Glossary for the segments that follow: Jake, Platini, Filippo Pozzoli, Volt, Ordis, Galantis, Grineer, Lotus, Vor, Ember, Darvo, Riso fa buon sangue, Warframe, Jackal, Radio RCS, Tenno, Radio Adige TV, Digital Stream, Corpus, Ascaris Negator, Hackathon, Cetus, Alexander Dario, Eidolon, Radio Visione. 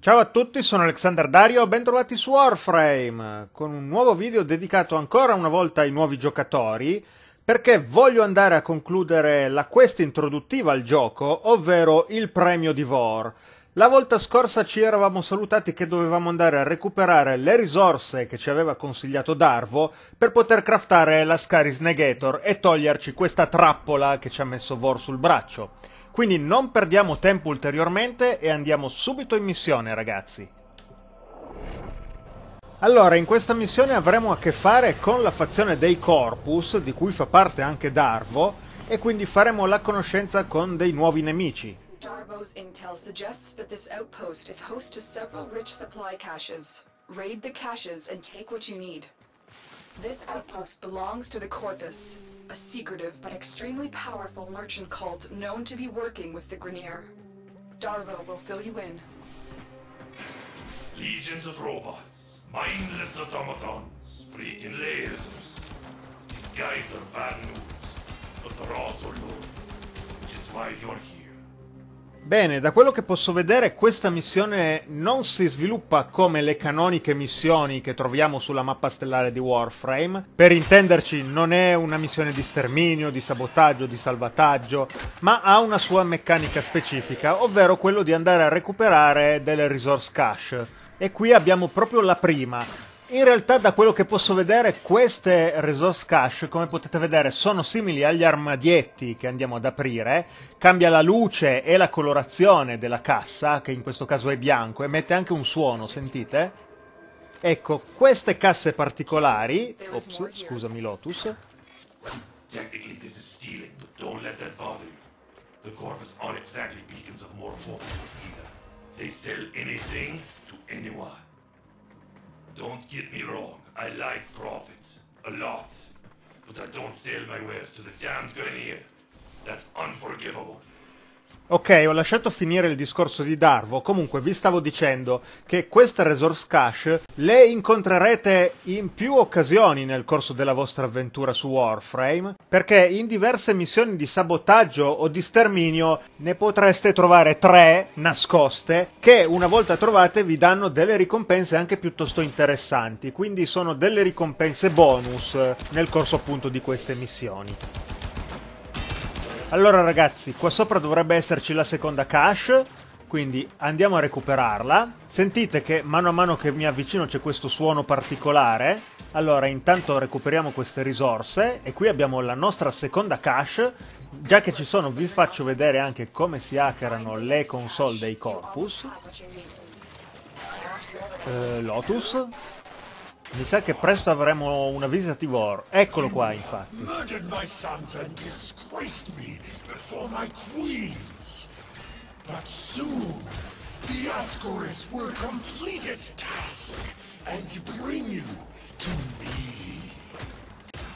Ciao a tutti, sono Alexander Dario, bentrovati su Warframe, con un nuovo video dedicato ancora una volta ai nuovi giocatori, perché voglio andare a concludere la quest introduttiva al gioco, ovvero il premio di Vor. La volta scorsa ci eravamo salutati che dovevamo andare a recuperare le risorse che ci aveva consigliato Darvo per poter craftare l'Ascaris Negator e toglierci questa trappola che ci ha messo Vor sul braccio. Quindi non perdiamo tempo ulteriormente e andiamo subito in missione, ragazzi. Allora, in questa missione avremo a che fare con la fazione dei Corpus, di cui fa parte anche Darvo, e quindi faremo la conoscenza con dei nuovi nemici. Darvo's intel suggests that this outpost is host to several rich supply caches. Raid the caches and take what you need. This outpost belongs to the Corpus, a secretive but extremely powerful merchant cult known to be working with the Grineer. Darvo will fill you in. Legions of robots, mindless automatons, freaking lasers. These guys are bad news, but they're also low, which is why you're here. Bene, da quello che posso vedere questa missione non si sviluppa come le canoniche missioni che troviamo sulla mappa stellare di Warframe. Per intenderci, non è una missione di sterminio, di sabotaggio, di salvataggio, ma ha una sua meccanica specifica, ovvero quello di andare a recuperare delle resource cache. E qui abbiamo proprio la prima. In realtà, da quello che posso vedere, queste resource cache, come potete vedere, sono simili agli armadietti che andiamo ad aprire. Cambia la luce e la colorazione della cassa, che in questo caso è bianco, e mette anche un suono, sentite? Ecco, queste casse particolari... Ops, scusami Lotus. Technically this is stealing, but don't let that bother you. The Corpus aren't exactly beacons of moral force either. They sell anything to anyone. Don't get me wrong, I like profits, a lot, but I don't sell my wares to the damned Grineer. That's unforgivable. Ok, ho lasciato finire il discorso di Darvo, comunque vi stavo dicendo che queste resource cache le incontrerete in più occasioni nel corso della vostra avventura su Warframe, perché in diverse missioni di sabotaggio o di sterminio ne potreste trovare 3 nascoste che una volta trovate vi danno delle ricompense anche piuttosto interessanti, quindi sono delle ricompense bonus nel corso appunto di queste missioni. Allora ragazzi, qua sopra dovrebbe esserci la seconda cache, quindi andiamo a recuperarla. Sentite che mano a mano che mi avvicino c'è questo suono particolare. Allora intanto recuperiamo queste risorse e qui abbiamo la nostra seconda cache. Già che ci sono vi faccio vedere anche come si hackerano le console dei Corpus. Lotus. Mi sa che presto avremo una visita di Vor. Eccolo qua, infatti.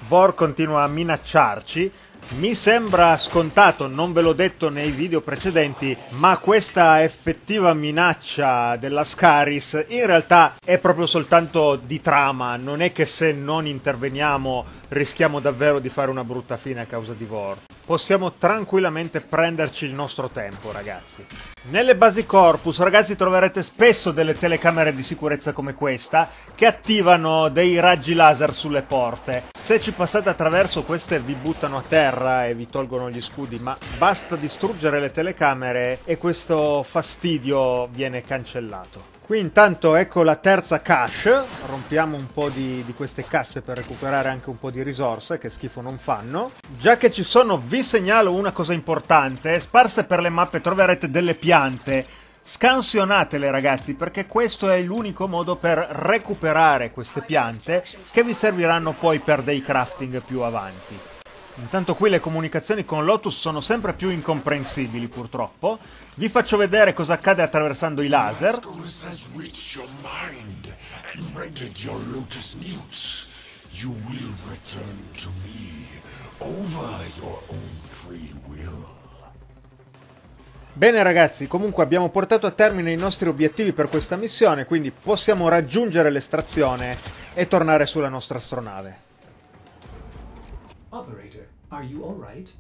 Vor continua a minacciarci. Mi sembra scontato, non ve l'ho detto nei video precedenti, ma questa effettiva minaccia dell'Ascaris in realtà è proprio soltanto di trama, non è che se non interveniamo rischiamo davvero di fare una brutta fine a causa di Vor. Possiamo tranquillamente prenderci il nostro tempo, ragazzi. Nelle basi Corpus, ragazzi, troverete spesso delle telecamere di sicurezza come questa che attivano dei raggi laser sulle porte. Se ci passate attraverso queste vi buttano a terra e vi tolgono gli scudi, ma basta distruggere le telecamere e questo fastidio viene cancellato. Qui intanto ecco la terza cache, rompiamo un po' di queste casse per recuperare anche un po' di risorse che schifo non fanno. Già che ci sono vi segnalo una cosa importante, sparse per le mappe troverete delle piante, scansionatele ragazzi perché questo è l'unico modo per recuperare queste piante che vi serviranno poi per dei crafting più avanti. Intanto qui le comunicazioni con Lotus sono sempre più incomprensibili, purtroppo. Vi faccio vedere cosa accade attraversando i laser. Bene ragazzi, comunque abbiamo portato a termine i nostri obiettivi per questa missione, quindi possiamo raggiungere l'estrazione e tornare sulla nostra astronave. Operator, are you all right?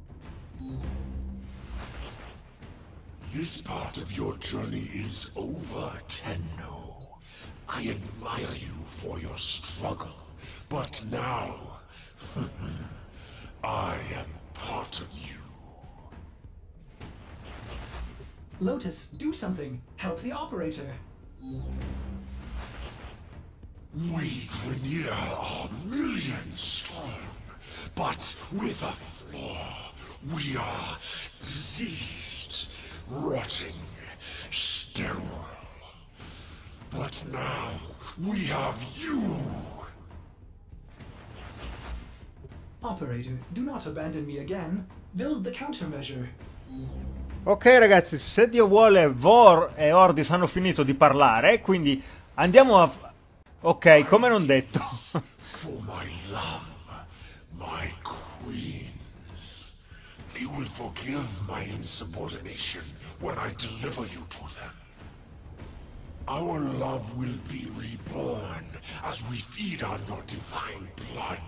This part of your journey is over, Tenno. I admire you for your struggle, but now I am part of you. Lotus, do something. Help the operator. We Grineer are millions strong, but with a flaw. We are diseased, rotting, sterile. But now we have you! Operator, do not abandon me again. Build the countermeasure. Ok ragazzi, se Dio vuole Vor e Ordis hanno finito di parlare, quindi andiamo a... Ok, come non detto. For my love, my queens, they will forgive my insubordination when I deliver you to them. Our love will be reborn as we feed on your divine blood.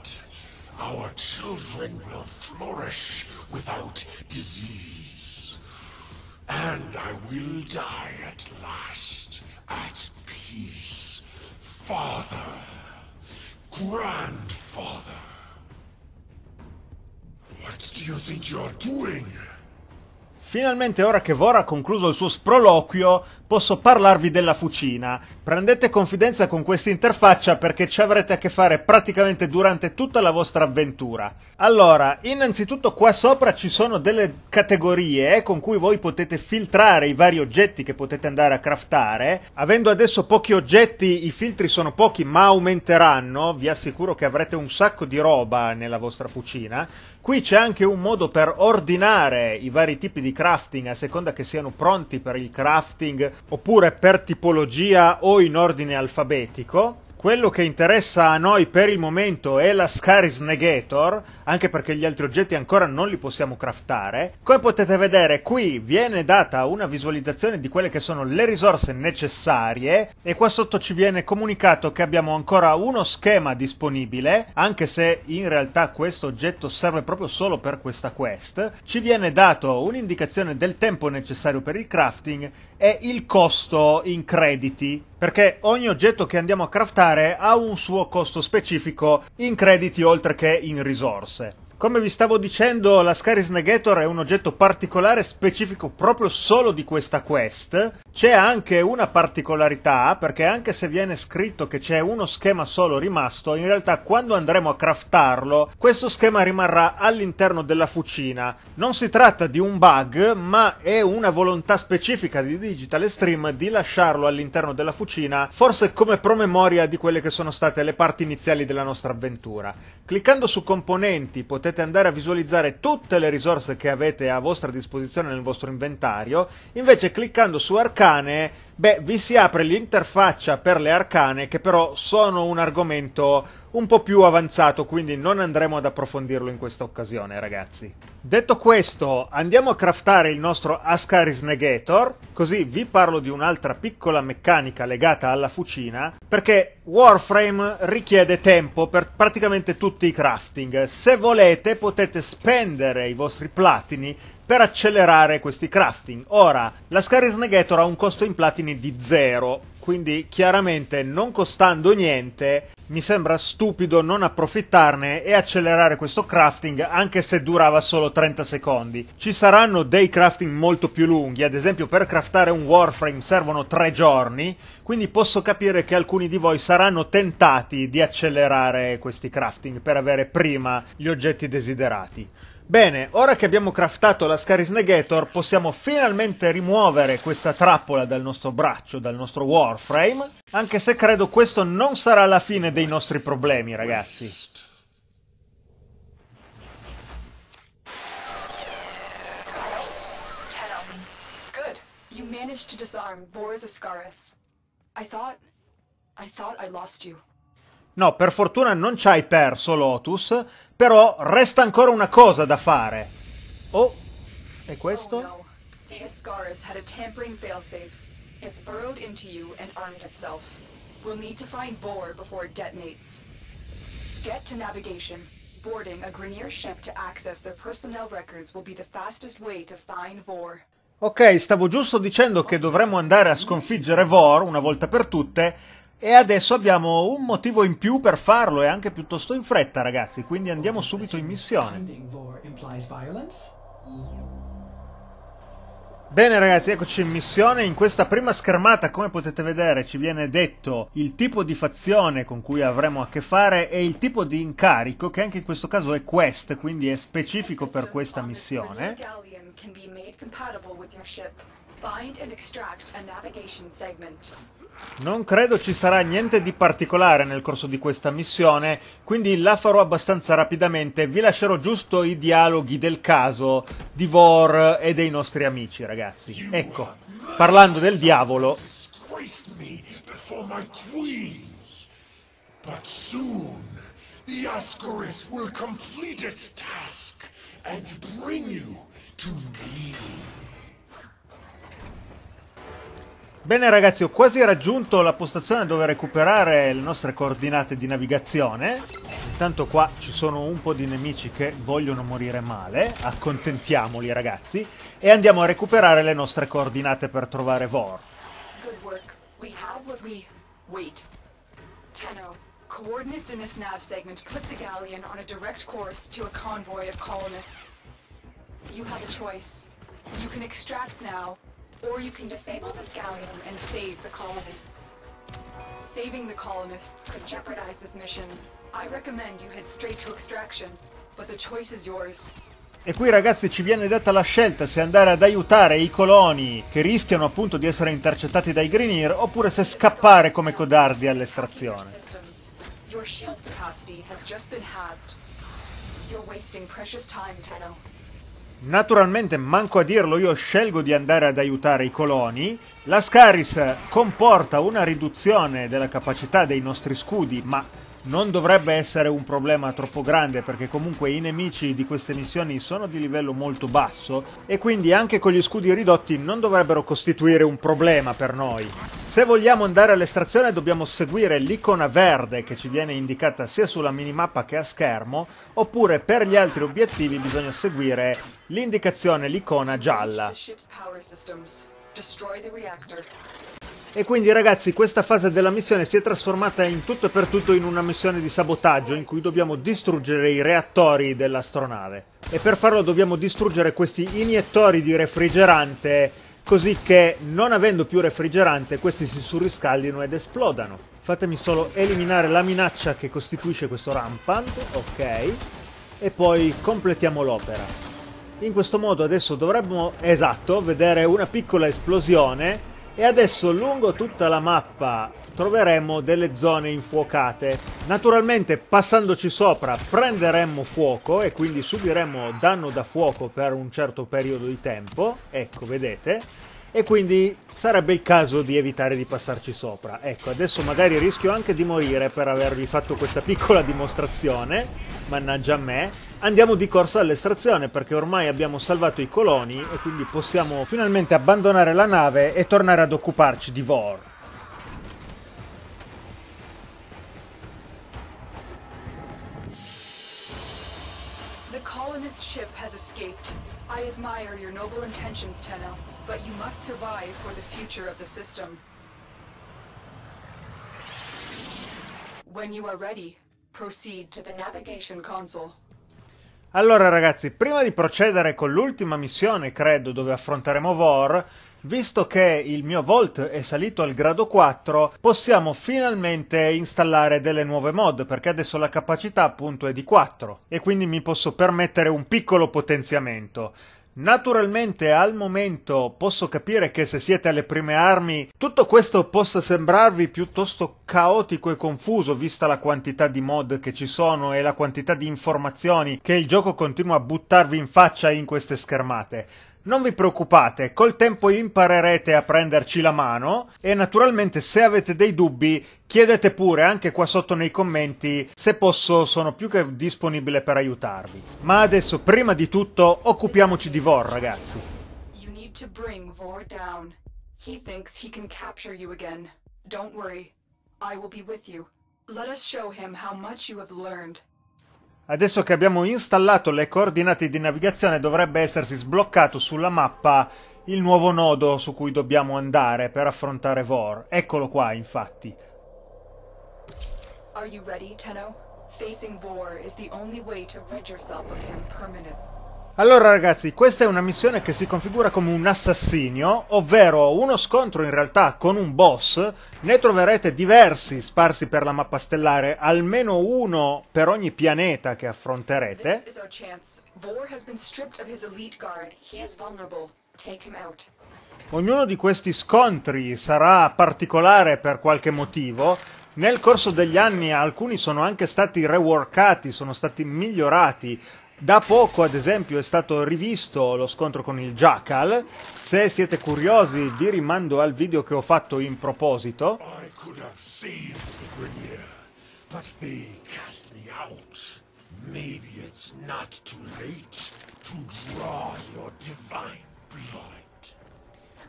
Our children will flourish without disease. And I will die at last, at peace. Father, grandfather, what do you think you're doing? Finalmente, ora che Vor ha concluso il suo sproloquio, posso parlarvi della fucina. Prendete confidenza con questa interfaccia perché ci avrete a che fare praticamente durante tutta la vostra avventura. Allora, innanzitutto qua sopra ci sono delle categorie con cui voi potete filtrare i vari oggetti che potete andare a craftare. Avendo adesso pochi oggetti, i filtri sono pochi ma aumenteranno. Vi assicuro che avrete un sacco di roba nella vostra fucina. Qui c'è anche un modo per ordinare i vari tipi di crafting a seconda che siano pronti per il crafting oppure per tipologia o in ordine alfabetico. Quello che interessa a noi per il momento è l'Ascaris Negator, anche perché gli altri oggetti ancora non li possiamo craftare. Come potete vedere qui viene data una visualizzazione di quelle che sono le risorse necessarie e qua sotto ci viene comunicato che abbiamo ancora uno schema disponibile, anche se in realtà questo oggetto serve proprio solo per questa quest. Ci viene dato un'indicazione del tempo necessario per il crafting e il costo in crediti, perché ogni oggetto che andiamo a craftare ha un suo costo specifico in crediti oltre che in risorse. Come vi stavo dicendo, l'Ascaris Negator è un oggetto particolare specifico proprio solo di questa quest. C'è anche una particolarità, perché anche se viene scritto che c'è uno schema solo rimasto, in realtà quando andremo a craftarlo, questo schema rimarrà all'interno della fucina. Non si tratta di un bug, ma è una volontà specifica di Digital Stream di lasciarlo all'interno della fucina, forse come promemoria di quelle che sono state le parti iniziali della nostra avventura. Cliccando su componenti potete andare a visualizzare tutte le risorse che avete a vostra disposizione nel vostro inventario, invece cliccando su arcane, beh, vi si apre l'interfaccia per le arcane, che però sono un argomento un po' più avanzato, quindi non andremo ad approfondirlo in questa occasione, ragazzi. Detto questo, andiamo a craftare il nostro Ascaris Negator, così vi parlo di un'altra piccola meccanica legata alla fucina, perché Warframe richiede tempo per praticamente tutti i crafting. Se volete potete spendere i vostri platini per accelerare questi crafting. Ora, l'Ascaris Negator ha un costo in platini di 0, quindi chiaramente non costando niente mi sembra stupido non approfittarne e accelerare questo crafting, anche se durava solo 30 secondi. Ci saranno dei crafting molto più lunghi, ad esempio per craftare un Warframe servono 3 giorni, quindi posso capire che alcuni di voi saranno tentati di accelerare questi crafting per avere prima gli oggetti desiderati. Bene, ora che abbiamo craftato l'Ascaris Negator possiamo finalmente rimuovere questa trappola dal nostro braccio, dal nostro Warframe, anche se credo questo non sarà la fine dei nostri problemi, ragazzi. Tenno, good. You managed to disarm Vor's Ascaris. I thought I lost you. No, per fortuna non ci hai perso, Lotus, però resta ancora una cosa da fare. Oh, e questo? Oh, no. The Ascaris had a tampering failsafe. It's burrowed into you and armed itself. We'll need to find Vor before it detonates. Get to navigation. Boarding a Grineer ship to access their personnel records will be the fastest way to find Vor. Ok, stavo giusto dicendo che dovremmo andare a sconfiggere Vor una volta per tutte e adesso abbiamo un motivo in più per farlo e anche piuttosto in fretta, ragazzi, quindi andiamo subito in missione. Bene ragazzi, eccoci in missione. In questa prima schermata, come potete vedere, ci viene detto il tipo di fazione con cui avremo a che fare e il tipo di incarico, che anche in questo caso è quest, quindi è specifico per questa missione. Non credo ci sarà niente di particolare nel corso di questa missione, quindi la farò abbastanza rapidamente. Vi lascerò giusto i dialoghi del caso di Vor e dei nostri amici, ragazzi. Ecco, parlando del diavolo. Bene ragazzi, ho quasi raggiunto la postazione dove recuperare le nostre coordinate di navigazione. Intanto qua ci sono un po' di nemici che vogliono morire male, accontentiamoli ragazzi, e andiamo a recuperare le nostre coordinate per trovare Vor. Good work. We have what we... Wait. Tenno, coordinates in this nav segment put the galleon on a direct course to a convoy of colonists. You have a choice. You can extract now. Or you can disable this galleon and save the colonists. Saving the colonists could jeopardize this mission. I recommend you head straight to extraction, but the choice is yours. E qui ragazzi ci viene data la scelta se andare ad aiutare i coloni che rischiano appunto di essere intercettati dai Grineer oppure se scappare come codardi all'estrazione. Your shield capacity has just been halved. You're wasting precious time, Tenno. Naturalmente, manco a dirlo, io scelgo di andare ad aiutare i coloni. L'Ascaris comporta una riduzione della capacità dei nostri scudi, ma non dovrebbe essere un problema troppo grande, perché comunque i nemici di queste missioni sono di livello molto basso e quindi anche con gli scudi ridotti non dovrebbero costituire un problema per noi. Se vogliamo andare all'estrazione dobbiamo seguire l'icona verde che ci viene indicata sia sulla minimappa che a schermo, oppure per gli altri obiettivi bisogna seguire l'indicazione, l'icona gialla. E quindi ragazzi, questa fase della missione si è trasformata in tutto e per tutto in una missione di sabotaggio in cui dobbiamo distruggere i reattori dell'astronave. E per farlo dobbiamo distruggere questi iniettori di refrigerante, così che non avendo più refrigerante questi si surriscaldino ed esplodano. Fatemi solo eliminare la minaccia che costituisce questo rampant, ok, e poi completiamo l'opera. In questo modo adesso dovremmo, esatto, vedere una piccola esplosione e adesso lungo tutta la mappa troveremo delle zone infuocate. Naturalmente passandoci sopra prenderemmo fuoco e quindi subiremo danno da fuoco per un certo periodo di tempo, ecco vedete, e quindi sarebbe il caso di evitare di passarci sopra. Ecco, adesso magari rischio anche di morire per avervi fatto questa piccola dimostrazione, mannaggia a me. Andiamo di corsa all'estrazione perché ormai abbiamo salvato i coloni e quindi possiamo finalmente abbandonare la nave e tornare ad occuparci di Vor. The colonist ship has escaped. I admire your noble intentions, Tenno. But you must survive for the future of the system. When you are ready, proceed to the navigation console. Allora ragazzi, prima di procedere con l'ultima missione, credo, dove affronteremo Vor, visto che il mio Volt è salito al grado 4, possiamo finalmente installare delle nuove mod, perché adesso la capacità appunto è di 4 e quindi mi posso permettere un piccolo potenziamento. Naturalmente al momento posso capire che se siete alle prime armi tutto questo possa sembrarvi piuttosto caotico e confuso vista la quantità di mod che ci sono e la quantità di informazioni che il gioco continua a buttarvi in faccia in queste schermate. Non vi preoccupate, col tempo imparerete a prenderci la mano e naturalmente se avete dei dubbi chiedete pure anche qua sotto nei commenti, se posso sono più che disponibile per aiutarvi. Ma adesso prima di tutto occupiamoci di Vor ragazzi. You need to bring Vor down. He thinks he can capture you again. Don't worry. I will be with you. Let us show him how much you have learned. Adesso che abbiamo installato le coordinate di navigazione dovrebbe essersi sbloccato sulla mappa il nuovo nodo su cui dobbiamo andare per affrontare Vor. Eccolo qua, infatti. Are you ready, Tenno? Facing Vor is the only way to rid yourself of him permanently. Allora ragazzi, questa è una missione che si configura come un assassinio, ovvero uno scontro in realtà con un boss. Ne troverete diversi sparsi per la mappa stellare, almeno uno per ogni pianeta che affronterete. Ognuno di questi scontri sarà particolare per qualche motivo. Nel corso degli anni alcuni sono anche stati reworkati, sono stati migliorati. Da poco, ad esempio, è stato rivisto lo scontro con il Jackal. Se siete curiosi, vi rimando al video che ho fatto in proposito.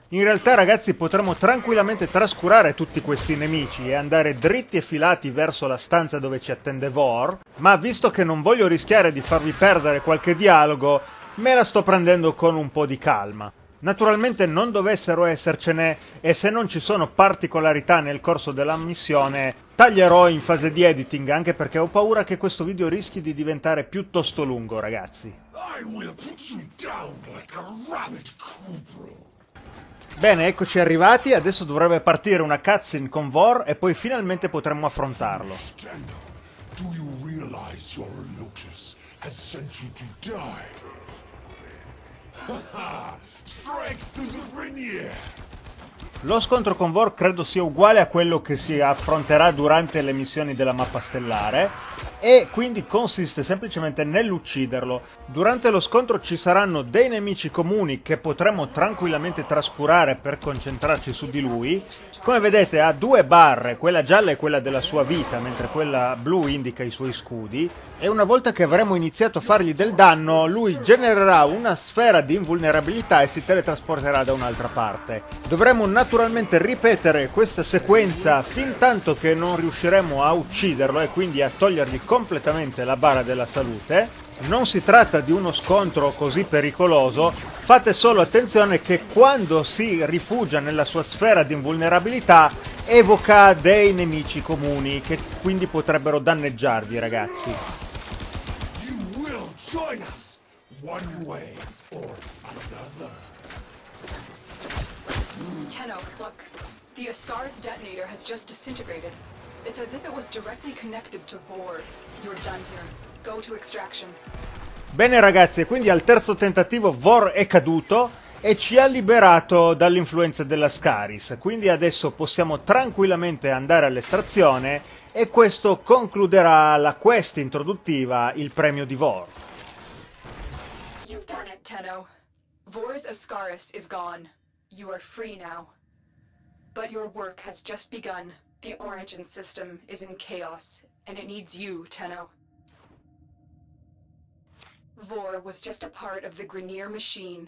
In realtà, ragazzi, potremmo tranquillamente trascurare tutti questi nemici e andare dritti e filati verso la stanza dove ci attende Vor. Ma visto che non voglio rischiare di farvi perdere qualche dialogo, me la sto prendendo con un po' di calma. Naturalmente non dovessero essercene, e se non ci sono particolarità nel corso della missione, taglierò in fase di editing, anche perché ho paura che questo video rischi di diventare piuttosto lungo, ragazzi. Bene, eccoci arrivati, adesso dovrebbe partire una cutscene con Vor e poi finalmente potremmo affrontarlo. Do you realize your Lotus has sent you to die? Haha! Strike to the Grineer! Lo scontro con Vor credo sia uguale a quello che si affronterà durante le missioni della mappa stellare e quindi consiste semplicemente nell'ucciderlo. Durante lo scontro ci saranno dei nemici comuni che potremo tranquillamente trascurare per concentrarci su di lui. Come vedete ha due barre, quella gialla è quella della sua vita, mentre quella blu indica i suoi scudi, e una volta che avremo iniziato a fargli del danno lui genererà una sfera di invulnerabilità e si teletrasporterà da un'altra parte. Dovremo naturalmente ripetere questa sequenza fin tanto che non riusciremo a ucciderlo e quindi a togliergli completamente la barra della salute. Non si tratta di uno scontro così pericoloso, fate solo attenzione che quando si rifugia nella sua sfera di invulnerabilità evoca dei nemici comuni che quindi potrebbero danneggiarvi, ragazzi. Tenno, look. The Ascaris Detonator has just disintegrated. It's as if it was directly connected to Vor. You're done here. Go to extraction. Bene ragazzi, quindi al terzo tentativo Vor è caduto e ci ha liberato dall'influenza dell'Ascaris. Quindi adesso possiamo tranquillamente andare all'estrazione e questo concluderà la quest introduttiva, il premio di Vor. You've done it, Tenno. Vor's Ascaris is gone. You are free now, but your work has just begun. The origin system is in chaos, and it needs you, Tenno. Vor was just a part of the Grineer machine,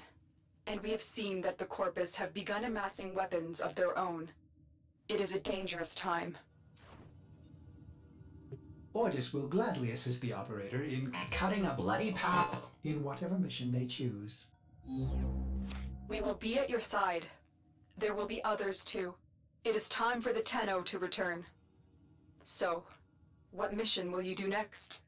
and we have seen that the Corpus have begun amassing weapons of their own. It is a dangerous time. Ordis will gladly assist the operator in cutting a bloody path in whatever mission they choose. We will be at your side. There will be others too. It is time for the Tenno to return. So, what mission will you do next?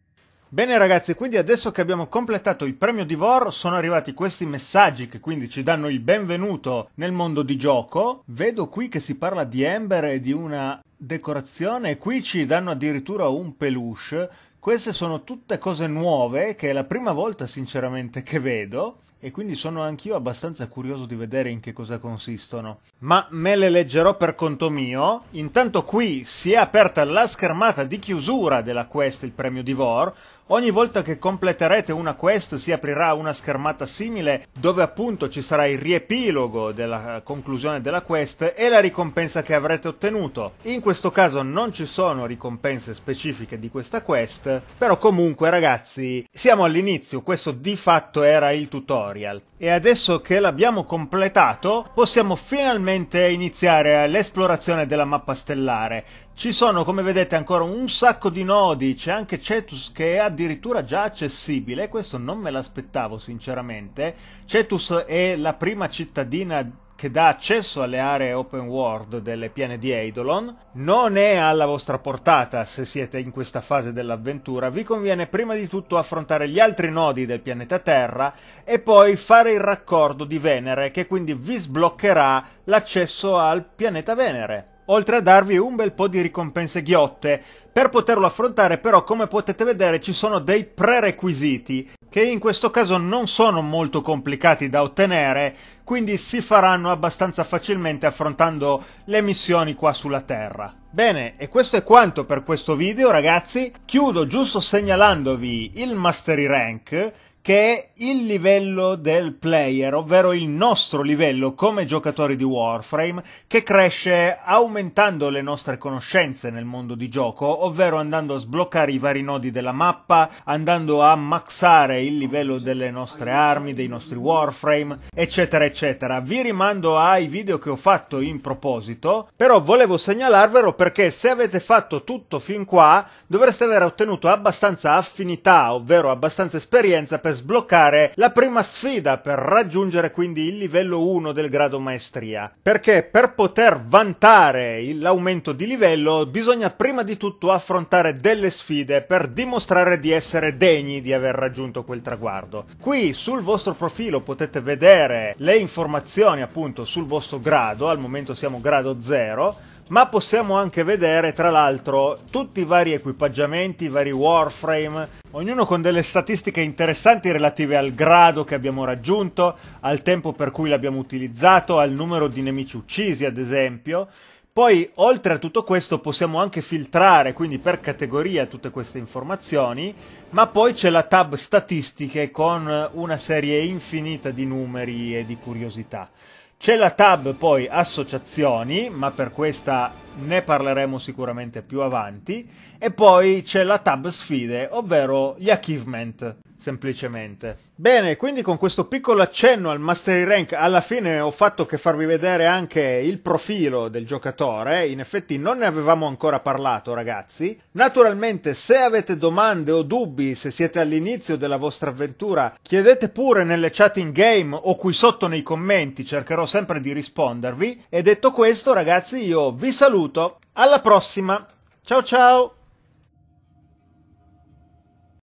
Bene ragazzi, quindi adesso che abbiamo completato il premio di Vor sono arrivati questi messaggi che quindi ci danno il benvenuto nel mondo di gioco. Vedo qui che si parla di Ember e di una decorazione e qui ci danno addirittura un peluche. Queste sono tutte cose nuove che è la prima volta sinceramente che vedo e quindi sono anch'io abbastanza curioso di vedere in che cosa consistono. Ma me le leggerò per conto mio. Intanto qui si è aperta la schermata di chiusura della quest il premio di Vor. Ogni volta che completerete una quest si aprirà una schermata simile dove appunto ci sarà il riepilogo della conclusione della quest e la ricompensa che avrete ottenuto. In questo caso non ci sono ricompense specifiche di questa quest, però comunque ragazzi siamo all'inizio, questo di fatto era il tutorial. tutorial. E adesso che l'abbiamo completato, possiamo finalmente iniziare l'esplorazione della mappa stellare. Ci sono, come vedete, ancora un sacco di nodi, c'è anche Cetus che è addirittura già accessibile, questo non me l'aspettavo sinceramente. Cetus è la prima cittadina che dà accesso alle aree open world delle piane di Eidolon. Non è alla vostra portata se siete in questa fase dell'avventura, vi conviene prima di tutto affrontare gli altri nodi del pianeta Terra e poi fare il raccordo di Venere, che quindi vi sbloccherà l'accesso al pianeta Venere, oltre a darvi un bel po' di ricompense ghiotte. Per poterlo affrontare però, come potete vedere, ci sono dei prerequisiti, che in questo caso non sono molto complicati da ottenere, quindi si faranno abbastanza facilmente affrontando le missioni qua sulla Terra. Bene, e questo è quanto per questo video, ragazzi. Chiudo giusto segnalandovi il Mastery Rank, che è il livello del player, ovvero il nostro livello come giocatori di Warframe, che cresce aumentando le nostre conoscenze nel mondo di gioco, ovvero andando a sbloccare i vari nodi della mappa, andando a maxare il livello delle nostre armi, dei nostri Warframe, eccetera eccetera. Vi rimando ai video che ho fatto in proposito, però volevo segnalarvelo perché se avete fatto tutto fin qua dovreste aver ottenuto abbastanza affinità, ovvero abbastanza esperienza per sbloccare la prima sfida, per raggiungere quindi il livello 1 del grado maestria, perché per poter vantare l'aumento di livello bisogna prima di tutto affrontare delle sfide per dimostrare di essere degni di aver raggiunto quel traguardo. Qui sul vostro profilo potete vedere le informazioni appunto sul vostro grado, al momento siamo grado 0, ma possiamo anche vedere tra l'altro tutti i vari equipaggiamenti, i vari Warframe, ognuno con delle statistiche interessanti relative al grado che abbiamo raggiunto, al tempo per cui l'abbiamo utilizzato, al numero di nemici uccisi ad esempio. Poi oltre a tutto questo possiamo anche filtrare quindi per categoria tutte queste informazioni, ma poi c'è la tab statistiche con una serie infinita di numeri e di curiosità. C'è la tab poi associazioni, ma per questa ne parleremo sicuramente più avanti, e poi c'è la tab sfide, ovvero gli achievement, semplicemente. Bene, quindi con questo piccolo accenno al Mastery Rank, alla fine ho fatto che farvi vedere anche il profilo del giocatore, in effetti non ne avevamo ancora parlato ragazzi. Naturalmente se avete domande o dubbi, se siete all'inizio della vostra avventura, chiedete pure nelle chat in game o qui sotto nei commenti, cercherò sempre di rispondervi. E detto questo ragazzi, io vi saluto, alla prossima, ciao ciao!